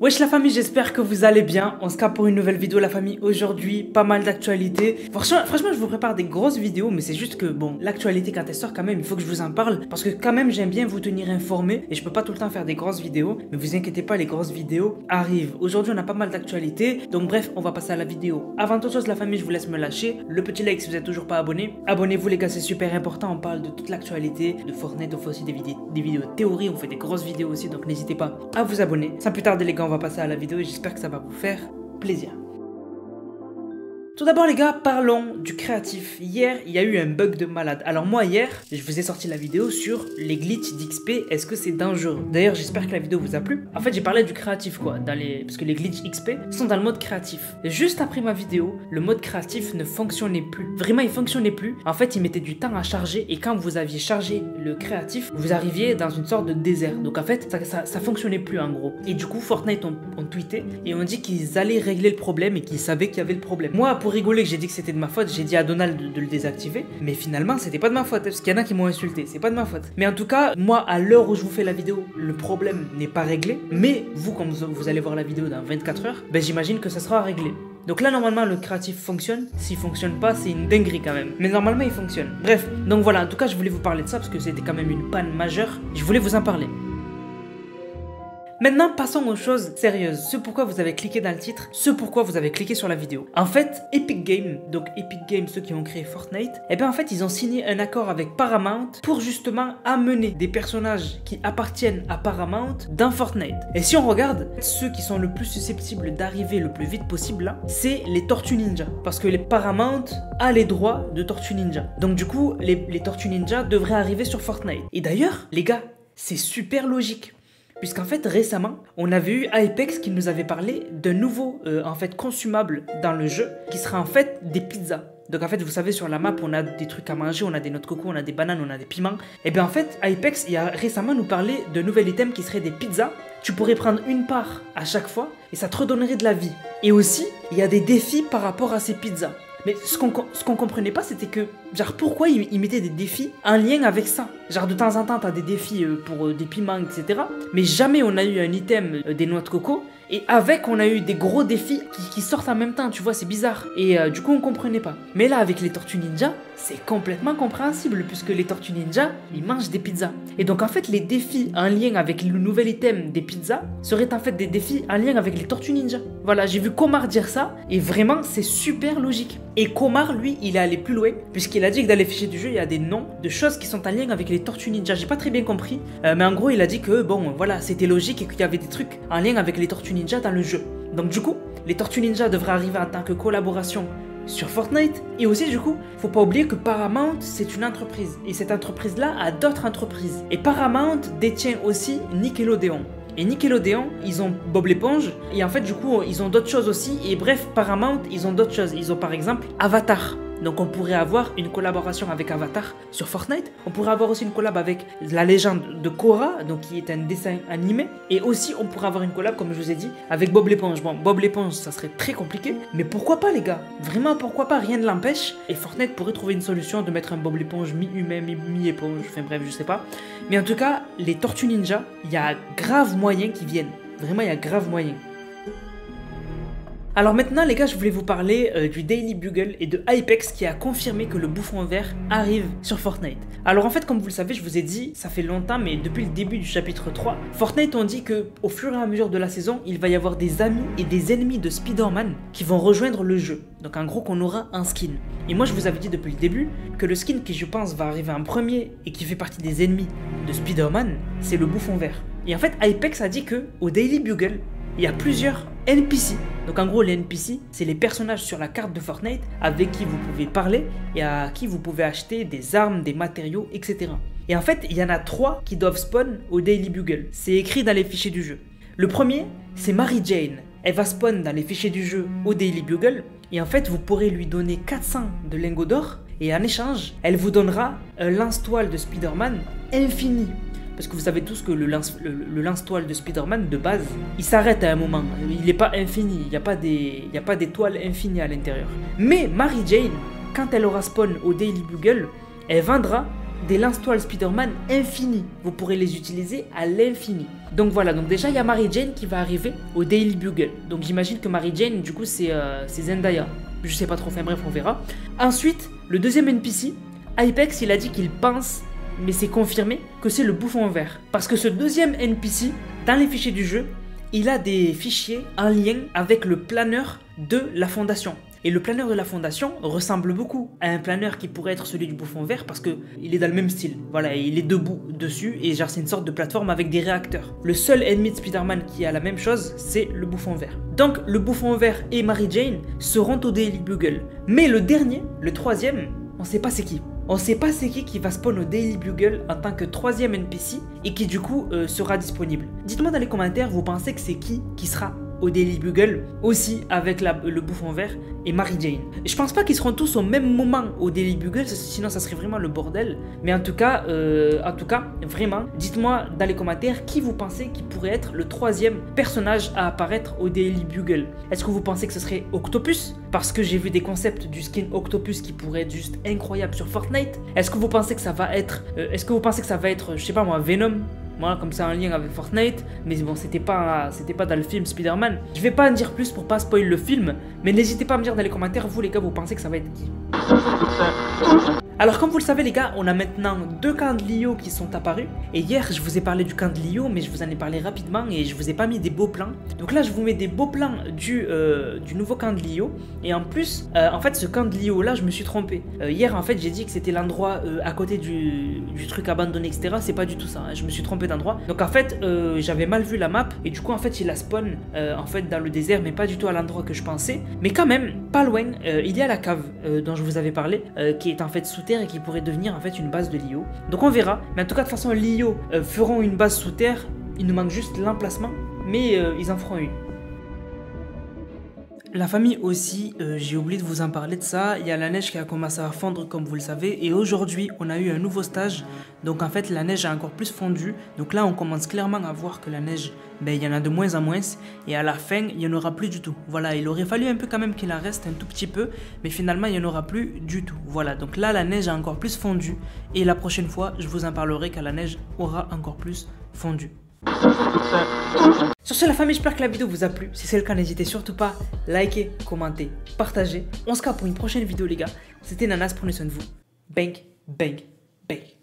Wesh la famille, j'espère que vous allez bien. On se capte pour une nouvelle vidéo la famille. Aujourd'hui, pas mal d'actualités. Franchement, je vous prépare des grosses vidéos, mais c'est juste que bon, l'actualité quand elle sort quand même, il faut que je vous en parle. Parce que quand même, j'aime bien vous tenir informé et je peux pas tout le temps faire des grosses vidéos. Mais vous inquiétez pas, les grosses vidéos arrivent. Aujourd'hui, on a pas mal d'actualités. Donc bref, on va passer à la vidéo. Avant toute chose la famille, je vous laisse me lâcher. Le petit like si vous êtes toujours pas abonné. Abonnez-vous les gars, c'est super important. On parle de toute l'actualité, de Fortnite, on fait aussi des vidéos théories, on fait des grosses vidéos aussi. Donc n'hésitez pas à vous abonner. Sans plus tarder les gars, on va passer à la vidéo et j'espère que ça va vous faire plaisir. Tout d'abord les gars, parlons du créatif. Hier, il y a eu un bug de malade. Alors moi hier, je vous ai sorti la vidéo sur les glitches d'XP, est-ce que c'est dangereux? D'ailleurs, j'espère que la vidéo vous a plu. En fait, j'ai parlé du créatif quoi, parce que les glitches XP sont dans le mode créatif. Et juste après ma vidéo, le mode créatif ne fonctionnait plus. Vraiment, il fonctionnait plus. En fait, il mettait du temps à charger et quand vous aviez chargé le créatif, vous arriviez dans une sorte de désert. Donc en fait, ça fonctionnait plus en gros. Et du coup, Fortnite ont tweeté et ont dit qu'ils allaient régler le problème et qu'ils savaient qu'il y avait le problème. Moi, pour rigoler que j'ai dit que c'était de ma faute, j'ai dit à Donald de le désactiver, mais finalement c'était pas de ma faute parce qu'il y en a qui m'ont insulté, c'est pas de ma faute. Mais en tout cas, moi à l'heure où je vous fais la vidéo, le problème n'est pas réglé, mais vous quand vous allez voir la vidéo dans 24 heures, ben j'imagine que ça sera réglé. Donc là normalement le créatif fonctionne, s'il fonctionne pas c'est une dinguerie quand même, mais normalement il fonctionne. Bref, donc voilà, en tout cas je voulais vous parler de ça parce que c'était quand même une panne majeure, je voulais vous en parler. Maintenant, passons aux choses sérieuses. Ce pourquoi vous avez cliqué dans le titre, ce pourquoi vous avez cliqué sur la vidéo. En fait, Epic Games, donc Epic Games, ceux qui ont créé Fortnite, et bien en fait, ils ont signé un accord avec Paramount pour justement amener des personnages qui appartiennent à Paramount dans Fortnite. Et si on regarde, ceux qui sont le plus susceptibles d'arriver le plus vite possible là, c'est les Tortues Ninja. Parce que les Paramount a les droits de Tortues Ninja. Donc du coup, les Tortues Ninja devraient arriver sur Fortnite. Et d'ailleurs, les gars, c'est super logique. Puisqu'en fait récemment, on avait eu Apex qui nous avait parlé d'un nouveau en fait consumable dans le jeu qui sera en fait des pizzas. Donc en fait vous savez sur la map on a des trucs à manger, on a des noix de coco, on a des bananes, on a des piments. Et bien en fait Apex il a récemment nous parlé de nouvel item qui serait des pizzas. Tu pourrais prendre une part à chaque fois et ça te redonnerait de la vie. Et aussi il y a des défis par rapport à ces pizzas. Mais ce qu'on comprenait pas, c'était que, genre, pourquoi ils mettaient des défis en lien avec ça? Genre, de temps en temps, t'as des défis pour des piments, etc. Mais jamais on a eu un item des noix de coco. Et avec, on a eu des gros défis qui sortent en même temps, tu vois, c'est bizarre. Et du coup, on comprenait pas. Mais là, avec les Tortues Ninja, c'est complètement compréhensible, puisque les Tortues Ninja, ils mangent des pizzas. Et donc, en fait, les défis en lien avec le nouvel item des pizzas seraient en fait des défis en lien avec les Tortues Ninja. Voilà, j'ai vu Komar dire ça, et vraiment, c'est super logique. Et Komar, lui, il est allé plus loin, puisqu'il a dit que dans les fichiers du jeu, il y a des noms de choses qui sont en lien avec les Tortues Ninja. J'ai pas très bien compris, mais en gros, il a dit que, bon, voilà, c'était logique et qu'il y avait des trucs en lien avec les Tortues Ninja dans le jeu. Donc du coup, les Tortues Ninja devraient arriver en tant que collaboration sur Fortnite. Et aussi du coup, faut pas oublier que Paramount, c'est une entreprise. Et cette entreprise-là a d'autres entreprises. Et Paramount détient aussi Nickelodeon. Et Nickelodeon, ils ont Bob l'éponge. Et en fait du coup, ils ont d'autres choses aussi. Et bref, Paramount, ils ont d'autres choses. Ils ont par exemple Avatar. Donc on pourrait avoir une collaboration avec Avatar sur Fortnite. On pourrait avoir aussi une collab avec la légende de Korra, donc qui est un dessin animé. Et aussi on pourrait avoir une collab, comme je vous ai dit, avec Bob l'éponge. Bon, Bob l'éponge, ça serait très compliqué. Mais pourquoi pas les gars? Vraiment, pourquoi pas? Rien ne l'empêche. Et Fortnite pourrait trouver une solution de mettre un Bob l'éponge mi-humain, mi-éponge. Enfin bref, je sais pas. Mais en tout cas, les Tortues Ninja, il y a grave moyen qu'ils viennent. Vraiment, il y a grave moyen. Alors maintenant les gars, je voulais vous parler du Daily Bugle et de Apex qui a confirmé que le bouffon vert arrive sur Fortnite. Alors en fait comme vous le savez, je vous ai dit, ça fait longtemps mais depuis le début du chapitre 3, Fortnite ont dit que au fur et à mesure de la saison, il va y avoir des amis et des ennemis de Spider-Man qui vont rejoindre le jeu. Donc en gros qu'on aura un skin. Et moi je vous avais dit depuis le début que le skin qui je pense va arriver en premier et qui fait partie des ennemis de Spider-Man, c'est le bouffon vert. Et en fait Apex a dit que au Daily Bugle, il y a plusieurs NPC. Donc en gros les NPC c'est les personnages sur la carte de Fortnite avec qui vous pouvez parler et à qui vous pouvez acheter des armes, des matériaux, etc. Et en fait il y en a 3 qui doivent spawn au Daily Bugle, c'est écrit dans les fichiers du jeu. Le premier c'est Mary Jane, elle va spawn dans les fichiers du jeu au Daily Bugle et en fait vous pourrez lui donner 400 de lingots d'or et en échange elle vous donnera un lance-toile de Spider-Man infini. Parce que vous savez tous que le lance-toile de Spider-Man, de base, il s'arrête à un moment. Il n'est pas infini, il n'y a pas des toiles infinies à l'intérieur. Mais Mary Jane, quand elle aura spawn au Daily Bugle, elle vendra des lance-toiles Spider-Man infinies. Vous pourrez les utiliser à l'infini. Donc voilà, donc déjà il y a Mary Jane qui va arriver au Daily Bugle. Donc j'imagine que Mary Jane du coup c'est Zendaya. Je sais pas trop, enfin bref on verra. Ensuite, le deuxième NPC, Apex, il a dit qu'il pense, mais c'est confirmé, que c'est le bouffon vert. Parce que ce deuxième NPC, dans les fichiers du jeu, il a des fichiers en lien avec le planeur de la fondation. Et le planeur de la fondation ressemble beaucoup à un planeur qui pourrait être celui du bouffon vert parce qu'il est dans le même style. Voilà, il est debout dessus et genre c'est une sorte de plateforme avec des réacteurs. Le seul ennemi de Spider-Man qui a la même chose, c'est le bouffon vert. Donc le bouffon vert et Mary Jane seront au Daily Bugle. Mais le dernier, le troisième, on sait pas c'est qui. On sait pas c'est qui va spawn au Daily Bugle en tant que troisième NPC et qui du coup sera disponible. Dites-moi dans les commentaires, vous pensez que c'est qui sera au Daily Bugle, aussi avec le bouffon vert et Mary Jane. Je pense pas qu'ils seront tous au même moment au Daily Bugle, sinon ça serait vraiment le bordel. Mais en tout cas vraiment, dites-moi dans les commentaires qui vous pensez qui pourrait être le troisième personnage à apparaître au Daily Bugle. Est-ce que vous pensez que ce serait Octopus? Parce que j'ai vu des concepts du skin Octopus qui pourrait être juste incroyable sur Fortnite. Est-ce que vous pensez que ça va être, je sais pas moi, Venom? Moi, comme ça, en lien avec Fortnite, mais bon, c'était pas dans le film Spider-Man. Je vais pas en dire plus pour pas spoiler le film, mais n'hésitez pas à me dire dans les commentaires, vous les gars, vous pensez que ça va être qui? Alors, comme vous le savez, les gars, on a maintenant deux camps de Lio qui sont apparus. Et hier, je vous ai parlé du camp de Lio, mais je vous en ai parlé rapidement et je vous ai pas mis des beaux plans. Donc là, je vous mets des beaux plans du nouveau camp de Lio. Et en plus, en fait, ce camp de Lio là, je me suis trompé. Hier, en fait, j'ai dit que c'était l'endroit à côté du truc abandonné, etc. C'est pas du tout ça, hein. Je me suis trompé d'endroit. Donc en fait, j'avais mal vu la map et du coup, en fait, il la spawn en fait dans le désert, mais pas du tout à l'endroit que je pensais. Mais quand même, pas loin, il y a la cave dont je vous avais parlé, qui est en fait sous terre et qui pourrait devenir en fait une base de Lio. Donc on verra, mais en tout cas de toute façon Lio feront une base sous terre, il nous manque juste l'emplacement, mais ils en feront une. La famille aussi, j'ai oublié de vous en parler de ça, il y a la neige qui a commencé à fondre comme vous le savez et aujourd'hui on a eu un nouveau stage, donc en fait la neige a encore plus fondu, donc là on commence clairement à voir que la neige, ben, il y en a de moins en moins et à la fin il n'y en aura plus du tout. Voilà, il aurait fallu un peu quand même qu'il en reste un tout petit peu, mais finalement il n'y en aura plus du tout. Voilà, donc là la neige a encore plus fondu et la prochaine fois je vous en parlerai quand la neige aura encore plus fondu. Sur ce la famille, j'espère que la vidéo vous a plu. Si c'est le cas, n'hésitez surtout pas à liker, commenter, partager. On se capte pour une prochaine vidéo les gars. C'était Nanas, prenez soin de vous. Bang, bang, bang.